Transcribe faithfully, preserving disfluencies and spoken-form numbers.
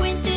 puente.